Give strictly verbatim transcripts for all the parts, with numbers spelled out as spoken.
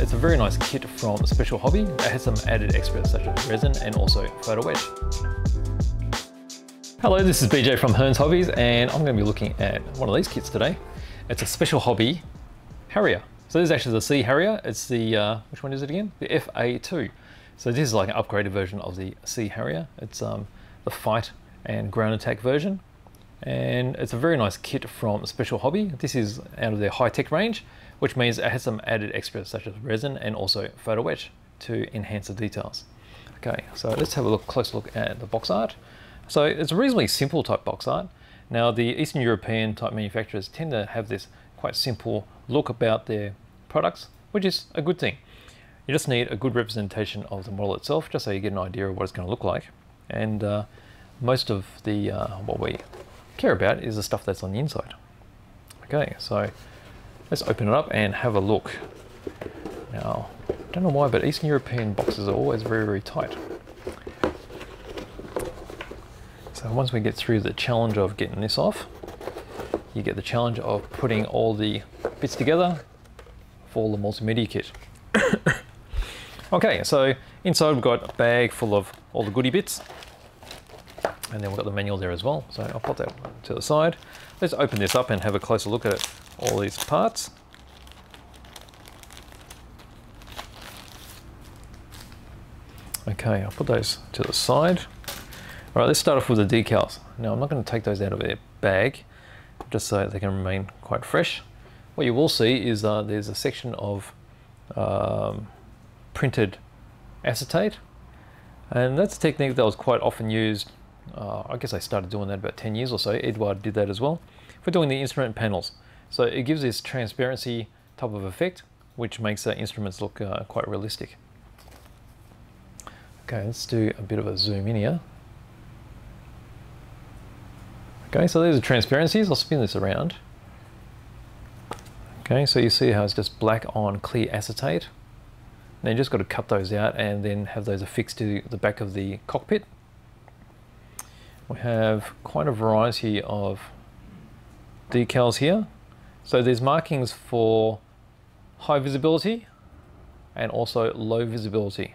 It's a very nice kit from Special Hobby. It has some added extras such as resin and also photo edge. Hello, this is B J from Hearns Hobbies and I'm going to be looking at one of these kits today. It's a Special Hobby Harrier. So this is actually the Sea Harrier. It's the, uh, which one is it again? The F A two. So this is like an upgraded version of the Sea Harrier. It's um, the fight and ground attack version. And it's a very nice kit from Special Hobby. This is out of their high-tech range, which means it has some added extras such as resin and also photo etch to enhance the details. Okay, so let's have a look, close look at the box art. So it's a reasonably simple type box art. Now the Eastern European type manufacturers tend to have this quite simple look about their products, which is a good thing. You just need a good representation of the model itself, just so you get an idea of what it's going to look like. And uh, most of the uh, what we care about is the stuff that's on the inside. Okay, so let's open it up and have a look. Now, I don't know why, but Eastern European boxes are always very, very tight. So once we get through the challenge of getting this off, you get the challenge of putting all the bits together for the multimedia kit. Okay, so inside we've got a bag full of all the goodie bits. And then we've got the manual there as well. So I'll pop that to the side. Let's open this up and have a closer look at all these parts. Okay, I'll put those to the side. All right, let's start off with the decals. Now, I'm not going to take those out of their bag, just so they can remain quite fresh. What you will see is uh, there's a section of um, printed acetate. And that's a technique that was quite often used. Uh, I guess I started doing that about ten years or so. Edward did that as well for doing the instrument panels. So it gives this transparency type of effect, which makes the instruments look uh, quite realistic. Okay, let's do a bit of a zoom in here. Okay, so there's the transparencies. I'll spin this around. Okay, so you see how it's just black on clear acetate. Now you just got to cut those out and then have those affixed to the back of the cockpit. We have quite a variety of decals here. So there's markings for high visibility and also low visibility.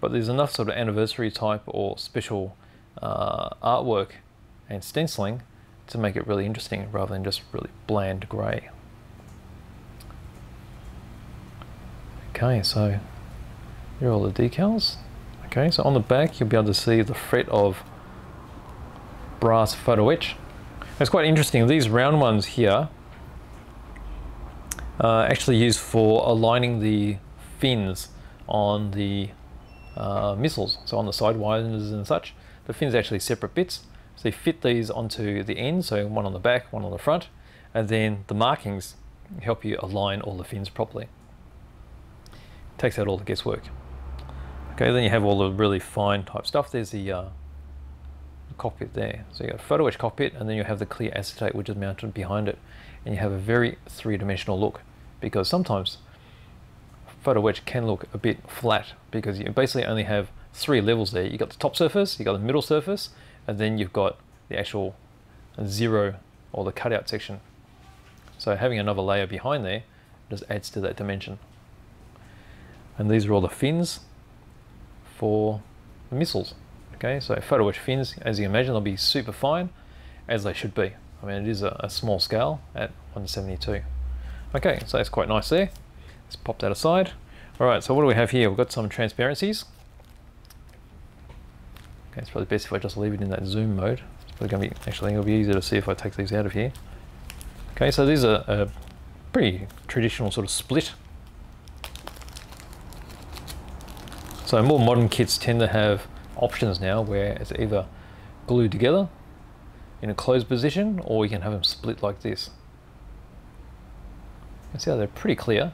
But there's enough sort of anniversary type or special uh, artwork and stenciling to make it really interesting rather than just really bland grey. Okay, so here are all the decals. Okay, so on the back you'll be able to see the fret of brass photo etch. It's quite interesting, these round ones here are actually used for aligning the fins on the uh, missiles, so on the Sidewinders and such. The fins are actually separate bits, so they fit these onto the end, so one on the back, one on the front, and then the markings help you align all the fins properly. Takes out all the guesswork. Okay, then you have all the really fine type stuff. There's the uh, cockpit there. So you got a photo etch cockpit, and then you have the clear acetate which is mounted behind it, and you have a very three-dimensional look, because sometimes photo etch can look a bit flat because you basically only have three levels there. You got the top surface, you got the middle surface, and then you've got the actual zero or the cutout section. So having another layer behind there just adds to that dimension. And these are all the fins for the missiles. Okay, so photo etch fins, as you can imagine, they'll be super fine, as they should be. I mean, it is a, a small scale at one seventy-two. Okay, so that's quite nice there. Let's pop that aside. All right, so what do we have here? We've got some transparencies. Okay, it's probably best if I just leave it in that zoom mode. It's probably gonna be, actually, it'll be easier to see if I take these out of here. Okay, so these are a pretty traditional sort of split. So more modern kits tend to have options now where it's either glued together in a closed position, or you can have them split like this. You can see how they're pretty clear.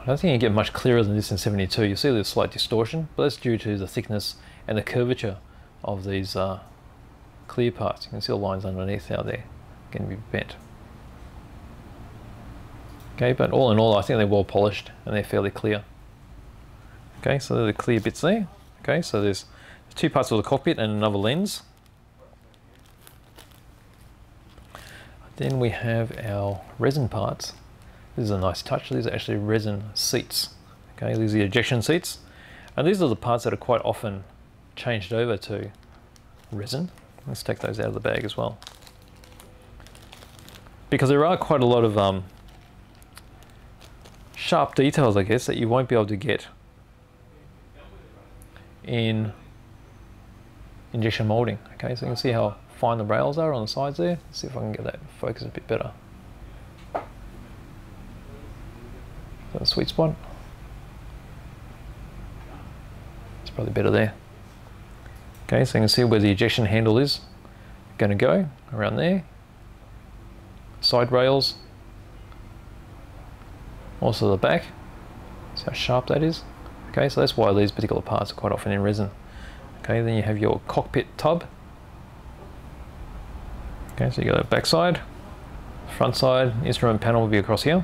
I don't think you get much clearer than this in seventy-two. You see there's slight distortion, but that's due to the thickness and the curvature of these uh, clear parts. You can see the lines underneath how they're going to be bent. Okay, but all in all, I think they're well polished and they're fairly clear. Okay, so they're the clear bits there. Okay, so there's two parts of the cockpit and another lens. Then we have our resin parts. This is a nice touch. These are actually resin seats. Okay, these are the ejection seats. And these are the parts that are quite often changed over to resin. Let's take those out of the bag as well. Because there are quite a lot of um, sharp details, I guess, that you won't be able to get in injection molding. Okay, so you can see how fine the rails are on the sides there. Let's see if I can get that focus a bit better. Is that a sweet spot? It's probably better there. Okay, so you can see where the ejection handle is going to go, around there. Side rails, also the back. See how sharp that is. Okay, so that's why these particular parts are quite often in resin. Okay, then you have your cockpit tub. Okay, so you got the back side, front side, instrument panel will be across here.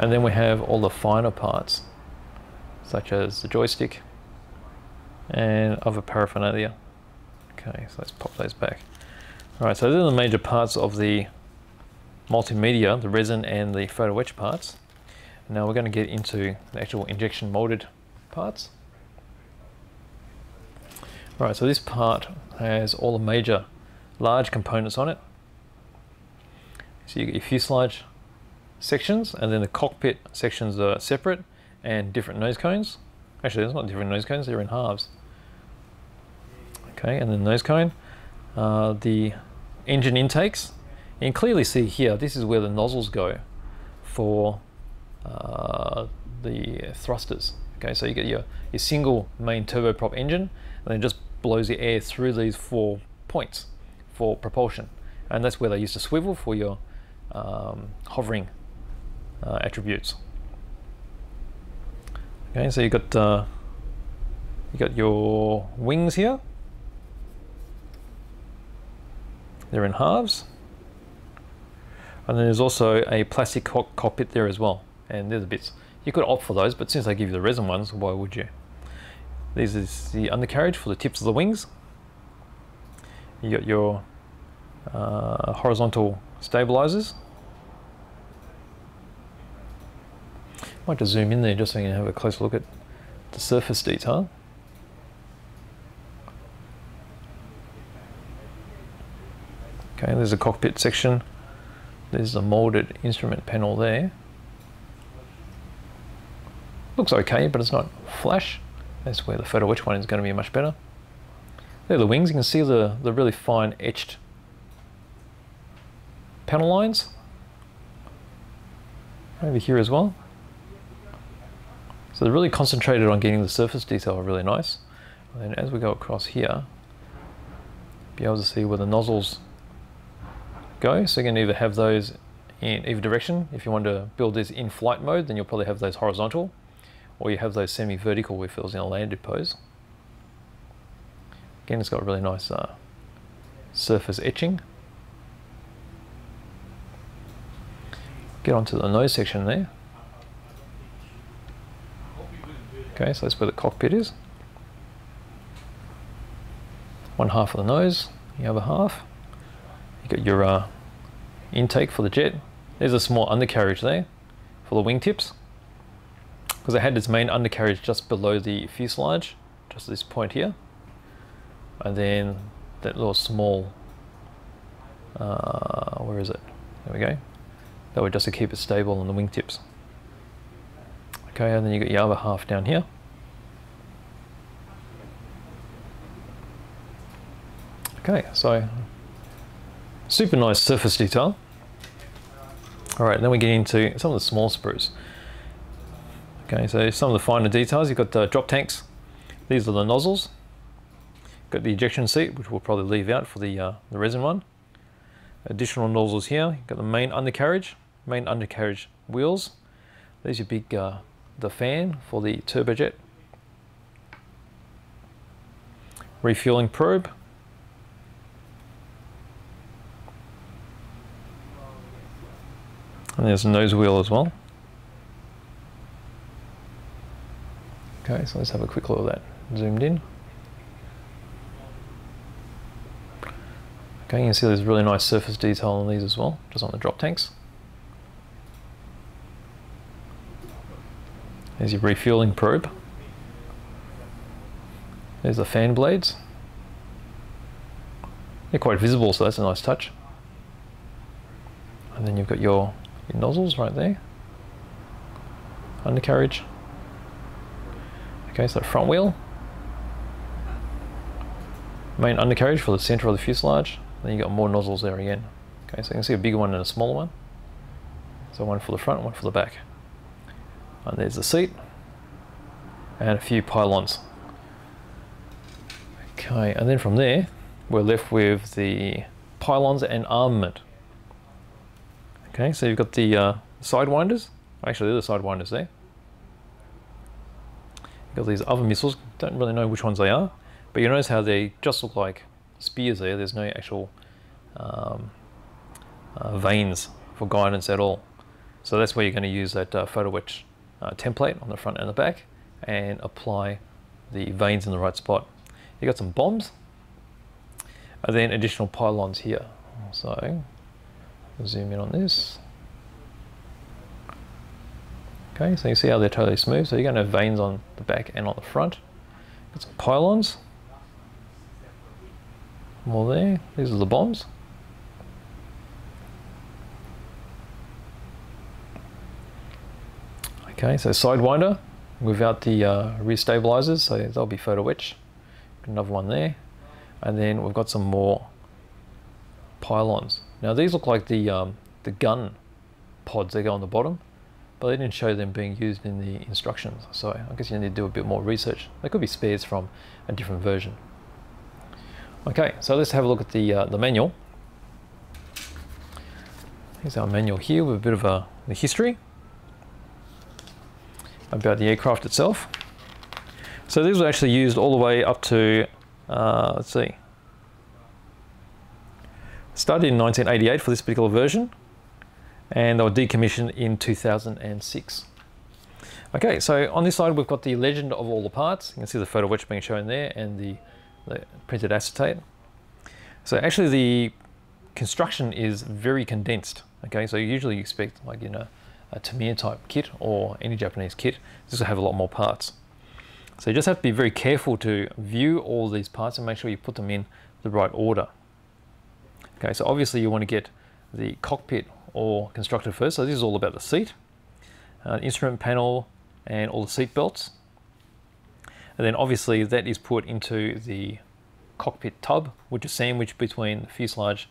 And then we have all the finer parts, such as the joystick and other paraphernalia. Okay, so let's pop those back. All right, so these are the major parts of the multimedia, the resin and the photo etch parts. Now we're going to get into the actual injection molded parts. All right, so this part has all the major large components on it. So you get your fuselage sections, and then the cockpit sections are separate, and different nose cones. Actually, there's not different nose cones, they're in halves. Okay, and then nose cone, uh, the engine intakes. You can clearly see here, this is where the nozzles go for uh, the thrusters. Okay, so you get your, your single main turboprop engine, and then it just blows the air through these four points for propulsion. And that's where they used to swivel for your um, hovering uh, attributes. Okay, so you got uh, you got your wings here. They're in halves. And then there's also a plastic cock cockpit there as well. And they're the bits. You could opt for those, but since they give you the resin ones, why would you? This is the undercarriage for the tips of the wings. You got your uh, horizontal stabilizers. Might just zoom in there just so you can have a close look at the surface detail. Okay, there's a cockpit section. There's a molded instrument panel there. Looks okay, but it's not flash. That's where the photo etch one is going to be much better. There are the wings. You can see the, the really fine etched panel lines over here as well. So they're really concentrated on getting the surface detail really nice. And then as we go across here, be able to see where the nozzles go. So you can either have those in either direction. If you want to build this in flight mode, then you'll probably have those horizontal, or you have those semi-vertical if it was in a landed pose. Again, it's got really nice uh, surface etching. Get onto the nose section there. Okay, so that's where the cockpit is. One half of the nose, the other half. You got your uh, intake for the jet. There's a small undercarriage there for the wingtips, because it had its main undercarriage just below the fuselage, just this point here. And then that little small, uh, where is it? There we go. That would just to keep it stable on the wingtips. Okay, and then you got your other half down here. Okay, so super nice surface detail. All right, then we get into some of the small sprues. Okay, so some of the finer details. You've got the drop tanks. These are the nozzles. Got the ejection seat, which we'll probably leave out for the, uh, the resin one. Additional nozzles here. You've got the main undercarriage, main undercarriage wheels. There's your big, uh, the fan for the turbojet. Refueling probe. And there's a nose wheel as well. Okay, so let's have a quick look at that zoomed in. Okay, you can see there's really nice surface detail on these as well, just on the drop tanks. There's your refueling probe. There's the fan blades. They're quite visible, so that's a nice touch. And then you've got your, your nozzles right there. Undercarriage. Okay, so front wheel. Main undercarriage for the center of the fuselage. Then you've got more nozzles there again. Okay, so you can see a bigger one and a smaller one. So one for the front, one for the back. And there's the seat. And a few pylons. Okay, and then from there, we're left with the pylons and armament. Okay, so you've got the uh, sidewinders. Actually, they're the sidewinders there. You've got these other missiles. Don't really know which ones they are, but you notice how they just look like spears there. There's no actual um, uh, vanes for guidance at all. So that's where you're going to use that uh, PhotoWatch uh, template on the front and the back and apply the vanes in the right spot. You've got some bombs and then additional pylons here. So zoom in on this. Okay, so you see how they're totally smooth. So you're going to have vanes on the back and on the front. Got some pylons. More there. These are the bombs. Okay, so Sidewinder without the uh, rear stabilizers, so they'll be PhotoWatch. Another one there. And then we've got some more pylons. Now these look like the um, the gun pods that go on the bottom, but they didn't show them being used in the instructions. So I guess you need to do a bit more research. They could be spares from a different version. Okay, so let's have a look at the uh, the manual. Here's our manual here with a bit of a the history about the aircraft itself. So these were actually used all the way up to uh, let's see. Started in nineteen eighty-eight for this particular version, and they were decommissioned in two thousand six. Okay, so on this side we've got the legend of all the parts. You can see the PhotoWatch being shown there and the, the printed acetate. So actually the construction is very condensed. Okay, so usually you expect like you know a Tamiya type kit or any Japanese kit. This will have a lot more parts. So you just have to be very careful to view all these parts and make sure you put them in the right order. Okay, so obviously you want to get the cockpit or constructed first. So this is all about the seat, uh, instrument panel, and all the seat belts. And then obviously that is put into the cockpit tub, which is sandwiched between the fuselage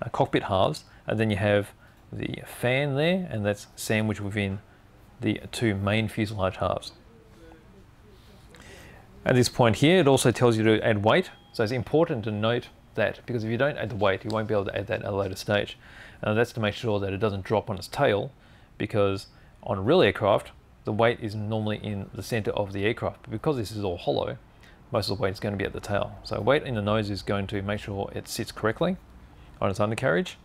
uh, cockpit halves. And then you have the fan there, and that's sandwiched within the two main fuselage halves. At this point here, it also tells you to add weight. So it's important to note that, because if you don't add the weight, you won't be able to add that at a later stage. And that's to make sure that it doesn't drop on its tail, because on real aircraft, the weight is normally in the center of the aircraft. But because this is all hollow, most of the weight is going to be at the tail. So weight in the nose is going to make sure it sits correctly on its undercarriage.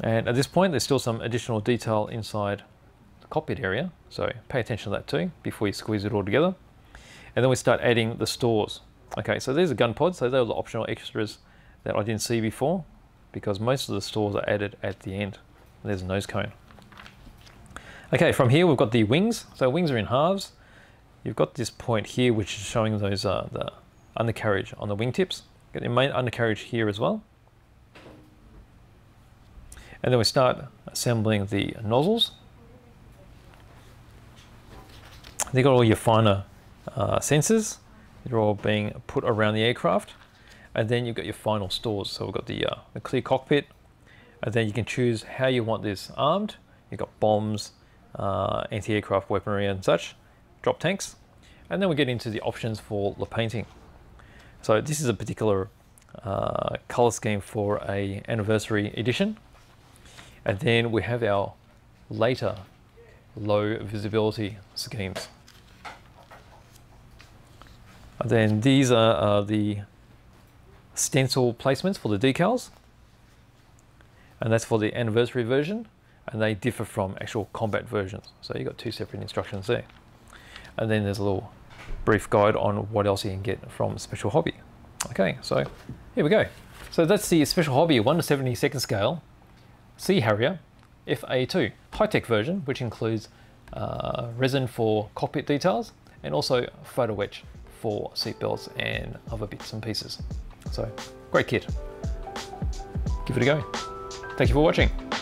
And at this point, there's still some additional detail inside the cockpit area. So pay attention to that too, before you squeeze it all together. And then we start adding the stores. Okay, so these are gun pods, so those are the optional extras that I didn't see before, because most of the stores are added at the end. There's a nose cone. Okay, from here we've got the wings. So wings are in halves. You've got this point here which is showing those uh, the undercarriage on the wingtips. Got the main undercarriage here as well. And then we start assembling the nozzles. They've got all your finer uh, sensors. They're all being put around the aircraft. And then you've got your final stores. So we've got the, uh, the clear cockpit. And then you can choose how you want this armed. You've got bombs, uh, anti-aircraft weaponry and such, drop tanks. And then we get into the options for the painting. So this is a particular uh, color scheme for a anniversary edition. And then we have our later low visibility schemes. Then these are uh, the stencil placements for the decals, and that's for the anniversary version, and they differ from actual combat versions. So you've got two separate instructions there. And then there's a little brief guide on what else you can get from Special Hobby. Okay, so here we go. So that's the Special Hobby one to seventy-second scale Sea Harrier F A two high-tech version, which includes uh, resin for cockpit details, and also photo etch for seatbelts and other bits and pieces. So, great kit. Give it a go. Thank you for watching.